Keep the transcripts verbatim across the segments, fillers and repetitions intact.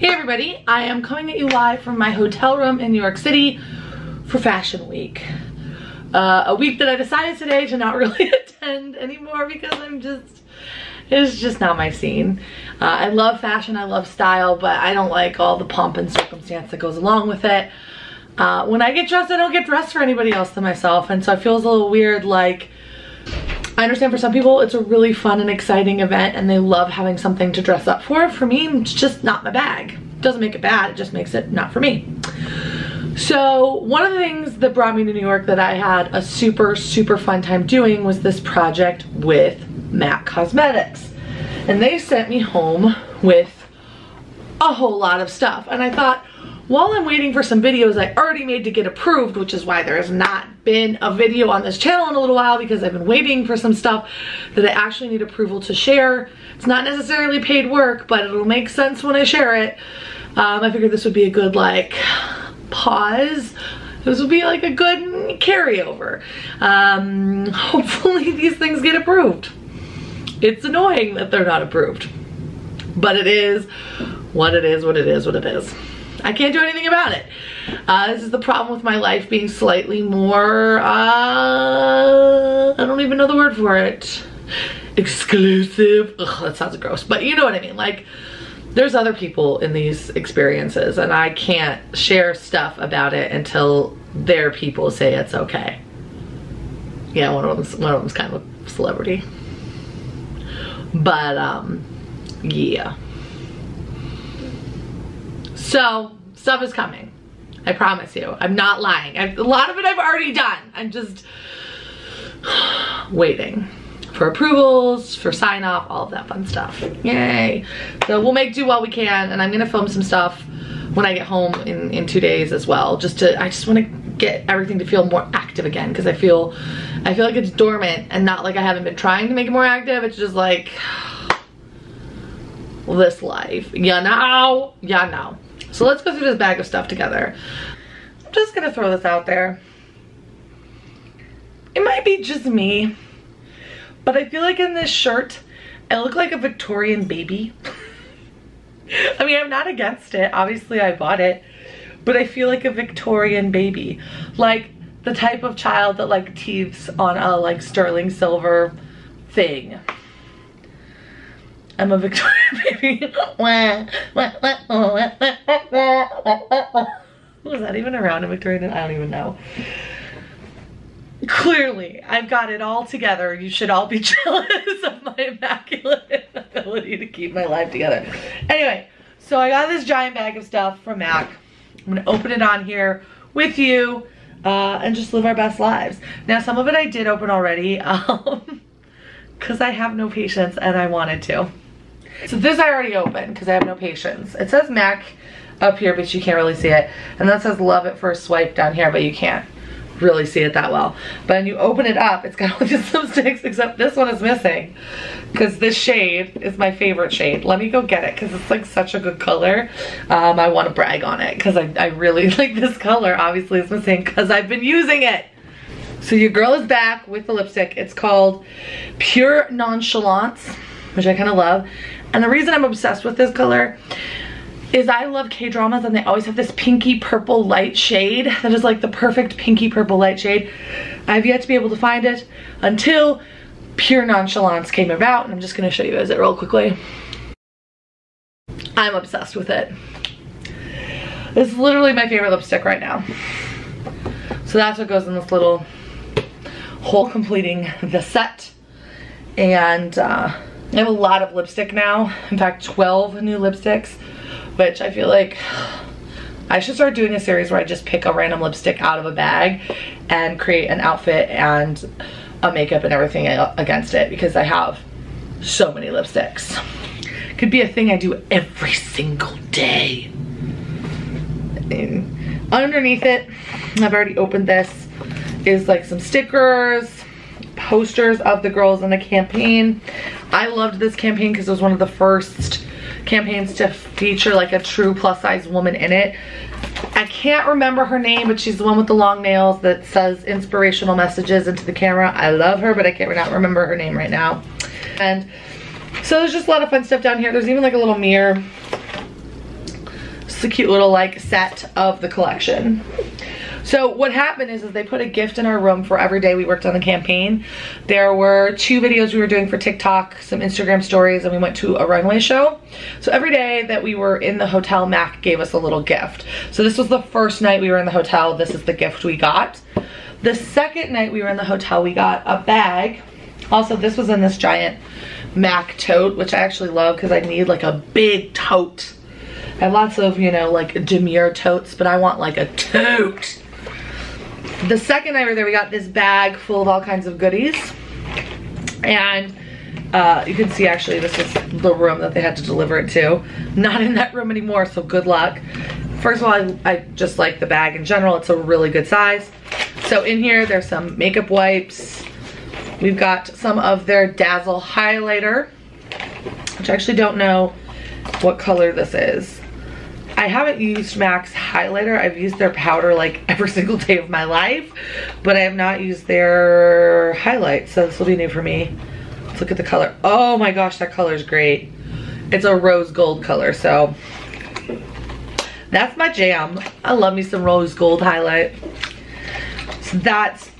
Hey everybody, I am coming at you live from my hotel room in New York City for Fashion Week. Uh, a week that I decided today to not really attend anymore because I'm just, it's just not my scene. Uh, I love fashion, I love style, but I don't like all the pomp and circumstance that goes along with it. Uh, when I get dressed, I don't get dressed for anybody else than myself, and so it feels a little weird. Like, I understand for some people it's a really fun and exciting event and they love having something to dress up for. For me, it's just not my bag. It doesn't make it bad, it just makes it not for me. So one of the things that brought me to New York that I had a super, super fun time doing was this project with MAC Cosmetics. And they sent me home with a whole lot of stuff. And I thought, while I'm waiting for some videos I already made to get approved, which is why there has not been a video on this channel in a little while, because I've been waiting for some stuff that I actually need approval to share. It's not necessarily paid work, but it'll make sense when I share it. Um, I figured this would be a good, like, pause. This would be like a good carryover. Um, hopefully these things get approved. It's annoying that they're not approved, but it is what it is, what it is, what it is. I can't do anything about it. Uh, this is the problem with my life being slightly more, uh, I don't even know the word for it. Exclusive. Ugh, that sounds gross, but you know what I mean. Like, there's other people in these experiences and I can't share stuff about it until their people say it's okay. Yeah, one of them's, one of them's kind of a celebrity. But, um, yeah. So, stuff is coming. I promise you. I'm not lying. I've, a lot of it I've already done. I'm just waiting for approvals, for sign off, all of that fun stuff. Yay. So we'll make do while we can, and I'm gonna film some stuff when I get home in, in two days as well. Just to, I just wanna get everything to feel more active again, because I feel, I feel like it's dormant and not like I haven't been trying to make it more active. It's just like, this life, you know, you know. So let's go through this bag of stuff together. I'm just gonna throw this out there. It might be just me, but I feel like in this shirt, I look like a Victorian baby. I mean, I'm not against it. Obviously, I bought it, but I feel like a Victorian baby. Like the type of child that like teeths on a like sterling silver thing. I'm a Victorian baby. Was that even around in Victorian? I don't even know. Clearly, I've got it all together. You should all be jealous of my immaculate ability to keep my life together. Anyway, so I got this giant bag of stuff from MAC. I'm gonna open it on here with you uh, and just live our best lives. Now, some of it I did open already um, because I have no patience and I wanted to. So this I already opened because I have no patience. It says MAC up here, but you can't really see it. And that says love at first swipe down here, but you can't really see it that well. But when you open it up, it's got all these lipsticks, except this one is missing because this shade is my favorite shade. Let me go get it because it's like such a good color. Um, I want to brag on it because I, I really like this color. Obviously it's missing because I've been using it. So your girl is back with the lipstick. It's called Pure Nonchalance, which I kind of love. And the reason I'm obsessed with this color is I love K-dramas and they always have this pinky purple light shade that is like the perfect pinky purple light shade. I've yet to be able to find it until Pure Nonchalance came about, and I'm just gonna show you guys it real quickly. I'm obsessed with it. It's literally my favorite lipstick right now. So that's what goes in this little whole completing the set. And uh, I have a lot of lipstick now. In fact, twelve new lipsticks, which I feel like I should start doing a series where I just pick a random lipstick out of a bag and create an outfit and a makeup and everything against it, because I have so many lipsticks. Could be a thing I do every single day. And underneath it, I've already opened this, is like some stickers, posters of the girls in the campaign. I loved this campaign because it was one of the first campaigns to feature like a true plus size woman in it. I can't remember her name, but she's the one with the long nails that says inspirational messages into the camera. I love her, but I can't not remember her name right now. And so there's just a lot of fun stuff down here. There's even like a little mirror It's a cute little like set of the collection. So what happened is, is they put a gift in our room for every day we worked on the campaign. There were two videos we were doing for TikTok, some Instagram stories, and we went to a runway show. So every day that we were in the hotel, MAC gave us a little gift. So this was the first night we were in the hotel. This is the gift we got. The second night we were in the hotel, we got a bag. Also, this was in this giant MAC tote, which I actually love because I need like a big tote. I have lots of, you know, like demure totes, but I want like a tote. The second night we were there, we got this bag full of all kinds of goodies. And uh, you can see actually this is the room that they had to deliver it to. Not in that room anymore, so good luck. First of all, I, I just like the bag in general. It's a really good size. So in here, there's some makeup wipes. We've got some of their Dazzle highlighter, which I actually don't know what color this is. I haven't used MAC's highlighter. I've used their powder like every single day of my life, but I have not used their highlight, so this will be new for me. Let's look at the color. Oh my gosh, that color is great. It's a rose gold color, so that's my jam. I love me some rose gold highlight. So that's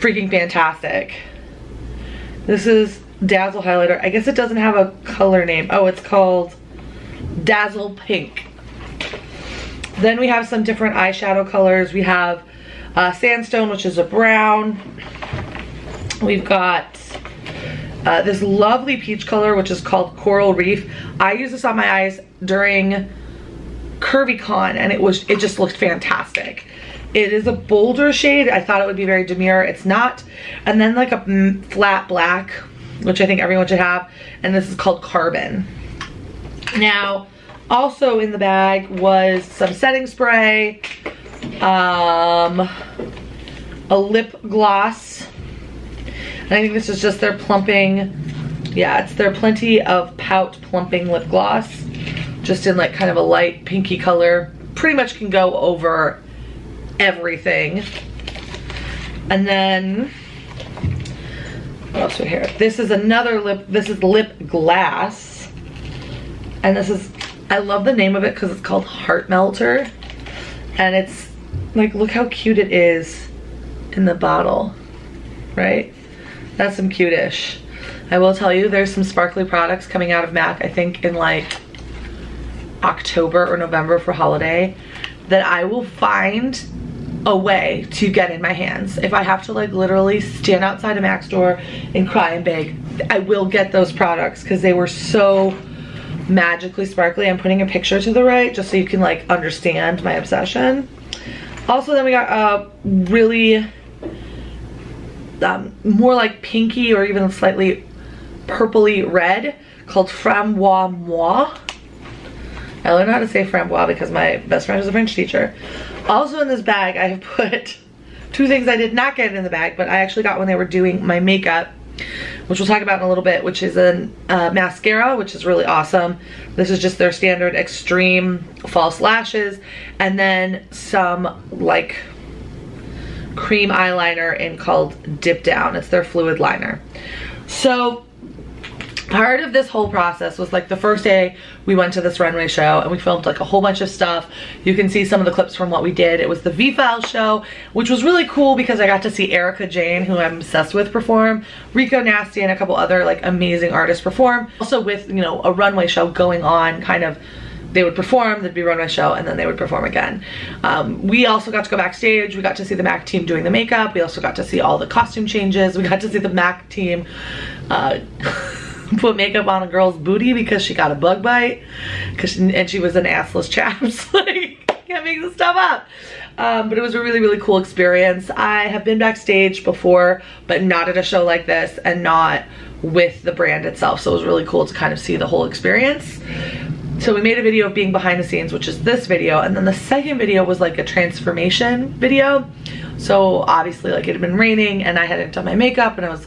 freaking fantastic. This is Dazzle highlighter. I guess it doesn't have a color name. Oh, it's called Dazzle Pink. Then we have some different eyeshadow colors. We have uh, Sandstone, which is a brown. We've got uh, this lovely peach color, which is called Coral Reef. I used this on my eyes during KirbyCon, and it was it just looked fantastic. It is a bolder shade. I thought it would be very demure. It's not. And then like a flat black, which I think everyone should have, and this is called Carbon. Now, also in the bag was some setting spray, um, a lip gloss, and I think this is just their plumping, yeah, it's their Plenty of Pout plumping lip gloss, just in like kind of a light pinky color. Pretty much can go over everything. And then, what else we have here? This is another lip, this is lip glass. And this is, I love the name of it because it's called Heart Melter. And it's like, look how cute it is in the bottle, right? That's some cutish. I will tell you, there's some sparkly products coming out of MAC, I think in like October or November for holiday, that I will find a way to get in my hands. If I have to like literally stand outside a MAC store and cry and beg, I will get those products because they were so magically sparkly. I'm putting a picture to the right just so you can like understand my obsession. Also, then we got a really um, more like pinky or even slightly purpley red called Frambois Moi. I learned how to say frambois because my best friend is a French teacher. Also in this bag, I have put two things I did not get in the bag, but I actually got when they were doing my makeup, which we'll talk about in a little bit, which is a uh, mascara, which is really awesome. This is just their standard extreme false lashes, and then some like cream eyeliner and called Dip Down. It's their fluid liner. So part of this whole process was like the first day we went to this runway show and we filmed like a whole bunch of stuff. You can see some of the clips from what we did. It was the V-Files show, which was really cool because I got to see Erika Jayne, who I'm obsessed with, perform, Rico Nasty, and a couple other like amazing artists perform. Also with, you know, a runway show going on, kind of, they would perform, there'd be runway show, and then they would perform again. Um, we also got to go backstage. We got to see the MAC team doing the makeup. We also got to see all the costume changes. We got to see the MAC team uh, put makeup on a girl's booty because she got a bug bite, because she, and she was an assless chaps. Like, can't make this stuff up. Um, but it was a really, really cool experience. I have been backstage before, but not at a show like this and not with the brand itself. So it was really cool to kind of see the whole experience. So we made a video of being behind the scenes, which is this video. And then the second video was like a transformation video. So obviously like it had been raining and I hadn't done my makeup and I was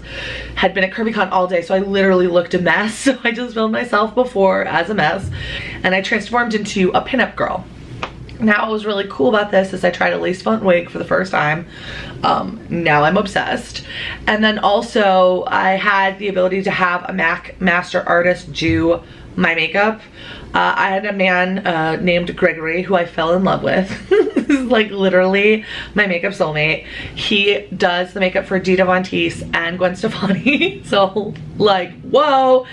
had been at KirbyCon all day. So I literally looked a mess. So I just filmed myself before as a mess. And I transformed into a pinup girl. Now what was really cool about this is I tried a lace front wig for the first time. Um, now I'm obsessed. And then also I had the ability to have a MAC master artist do my makeup. Uh, I had a man uh, named Gregory who I fell in love with. This is like literally my makeup soulmate. He does the makeup for Dita Von Teese and Gwen Stefani. So like, whoa.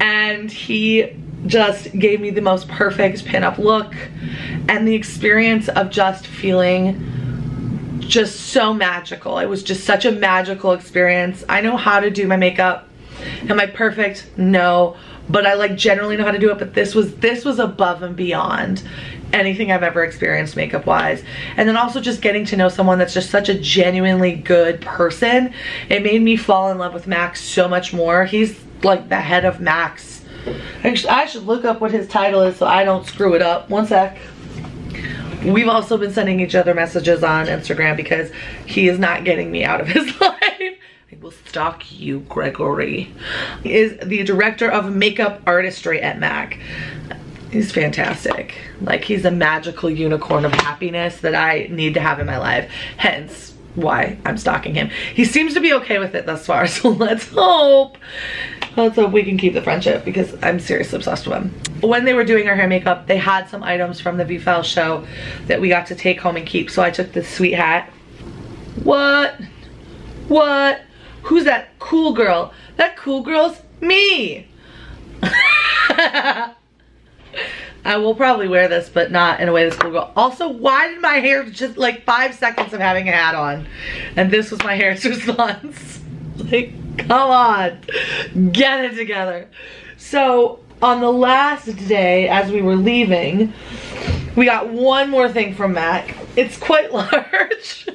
And he just gave me the most perfect pinup look, and the experience of just feeling just so magical. It was just such a magical experience. I know how to do my makeup. Am I perfect? No. But I like generally know how to do it, but this was this was above and beyond anything I've ever experienced makeup wise. And then also just getting to know someone that's just such a genuinely good person. It made me fall in love with MAC so much more. He's like the head of MAC's. Actually, I should look up what his title is so I don't screw it up. One sec. We've also been sending each other messages on Instagram because he is not getting me out of his life. I will stalk you, Gregory. He is the director of makeup artistry at MAC. He's fantastic. Like, he's a magical unicorn of happiness that I need to have in my life. Hence why I'm stalking him. He seems to be okay with it thus far, so let's hope. Let's hope we can keep the friendship, because I'm seriously obsessed with him. When they were doing our hair and makeup, they had some items from the V-Files show that we got to take home and keep, so I took this sweet hat. What? What? Who's that cool girl? That cool girl's me! I will probably wear this, but not in a way that's cool girl. Also, why did my hair just like five seconds of having a hat on? And this was my hair's response. Like, come on, get it together. So on the last day, as we were leaving, we got one more thing from MAC. It's quite large.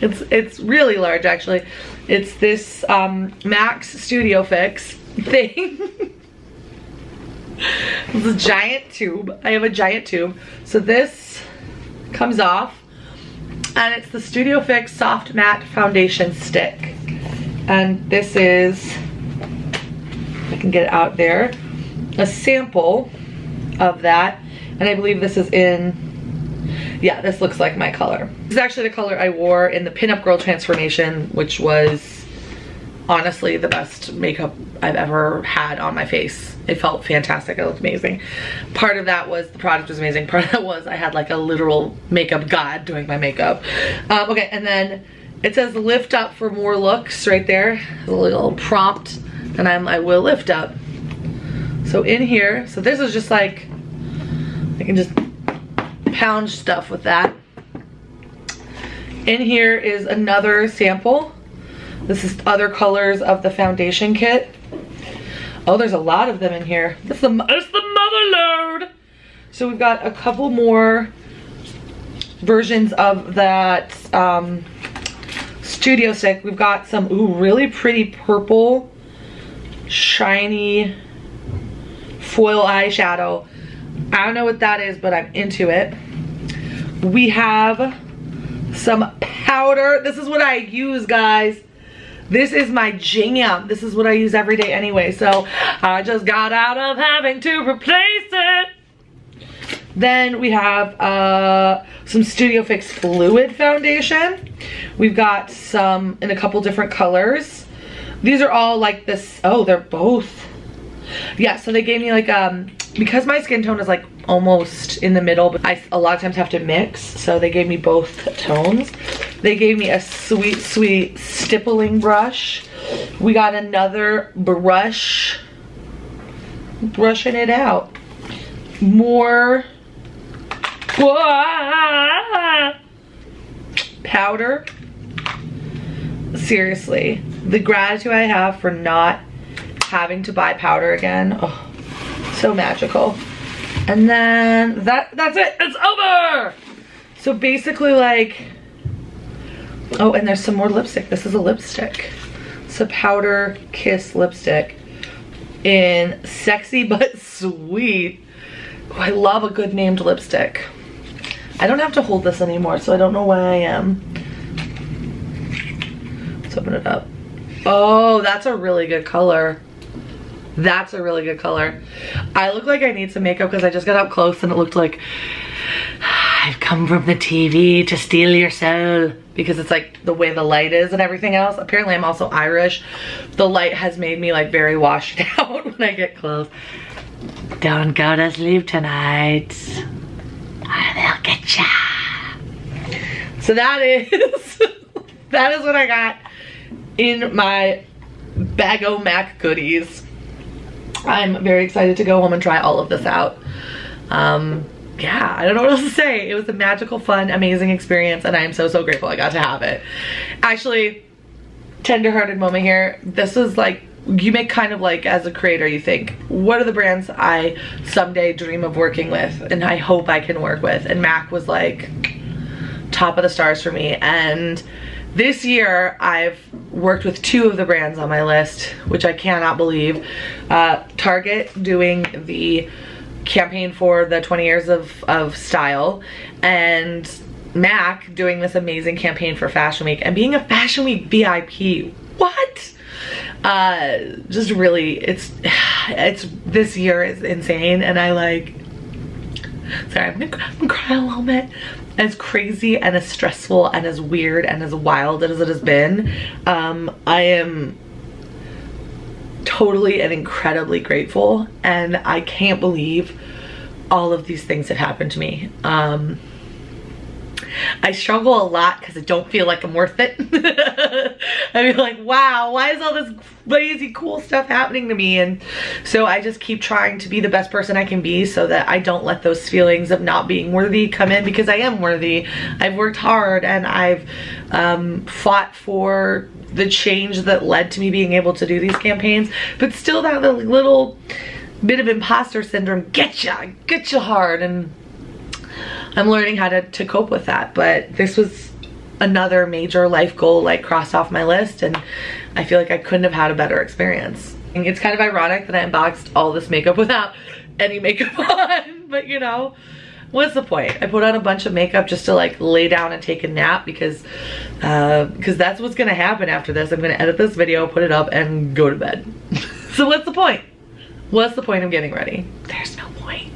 it's it's really large, actually. It's this um, MAC's Studio Fix thing. This is a giant tube. I have a giant tube. So this comes off, and it's the Studio Fix Soft Matte Foundation Stick. And this is, I can get it out there, a sample of that. And I believe this is in, yeah, this looks like my color. This is actually the color I wore in the Pinup Girl transformation, which was honestly the best makeup I've ever had on my face. It felt fantastic. It looked amazing. Part of that was the product was amazing. Part of that was I had like a literal makeup god doing my makeup. Um, okay, and then it says lift up for more looks right there. A little prompt, and I'm, I will lift up. So in here, so this is just like, I can just pound stuff with that. In here is another sample. This is other colors of the foundation kit. Oh, there's a lot of them in here. It's the, it's the mother load. So we've got a couple more versions of that um, studio stick. We've got some, ooh, really pretty purple, shiny foil eyeshadow. I don't know what that is, but I'm into it. We have some powder. This is what I use, guys. This is my jam. This is what I use every day anyway. So I just got out of having to replace it. Then we have uh, some Studio Fix Fluid Foundation. We've got some in a couple different colors. These are all like this. Oh, they're both. Yeah, so they gave me like, um, because my skin tone is like almost in the middle, but I a lot of times have to mix. So they gave me both tones. They gave me a sweet, sweet stippling brush. We got another brush. Brushing it out. More powder. Seriously, the gratitude I have for not having to buy powder again. Oh, so magical. And then that that's it. It's over. So basically like, oh, and there's some more lipstick. This is a lipstick. It's a Powder Kiss lipstick in Sexy But Sweet. Oh, I love a good named lipstick. I don't have to hold this anymore, so I don't know why I am. Let's open it up. Oh, that's a really good color. That's a really good color. I look like I need some makeup because I just got up close and it looked like I've come from the T V to steal your soul, because it's like the way the light is and everything else. Apparently I'm also Irish. The light has made me like very washed out when I get close. Don't go to sleep tonight. I will get ya. So that is, that is what I got in my bag o' Mac goodies. I'm very excited to go home and try all of this out. Um, yeah, I don't know what else to say. It was a magical, fun, amazing experience, and I am so, so grateful I got to have it. Actually, tender-hearted moment here. This is like, you make kind of like, as a creator, you think, what are the brands I someday dream of working with and I hope I can work with? And MAC was like top of the stars for me. And this year, I've worked with two of the brands on my list, which I cannot believe. Uh, Target doing the campaign for the twenty years of, of style, and MAC doing this amazing campaign for Fashion Week and being a Fashion Week V I P. What? Uh, just really, it's, it's, this year is insane, and I like, sorry, I'm gonna, I'm gonna cry a little bit. As crazy and as stressful and as weird and as wild as it has been, um, I am totally and incredibly grateful, and I can't believe all of these things that happened to me. Um, I struggle a lot because I don't feel like I'm worth it. I mean, like, wow, why is all this crazy cool stuff happening to me? And so I just keep trying to be the best person I can be so that I don't let those feelings of not being worthy come in, because I am worthy. I've worked hard, and I've um, fought for the change that led to me being able to do these campaigns. But still, that little bit of imposter syndrome gets ya, gets ya hard, and I'm learning how to, to cope with that. But this was another major life goal, like, crossed off my list, and I feel like I couldn't have had a better experience. And it's kind of ironic that I unboxed all this makeup without any makeup on, but you know, what's the point? I put on a bunch of makeup just to like lay down and take a nap, because uh, because that's what's gonna happen after this. I'm gonna edit this video, put it up, and go to bed. So what's the point? What's the point of getting ready? There's no point.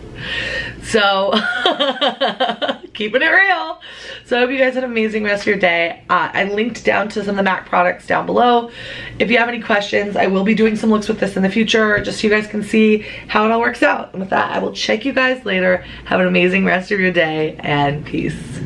So keeping it real. So I hope you guys had an amazing rest of your day. Uh, I linked down to some of the MAC products down below. If you have any questions, I will be doing some looks with this in the future, just so you guys can see how it all works out. And with that, I will check you guys later. Have an amazing rest of your day, and peace.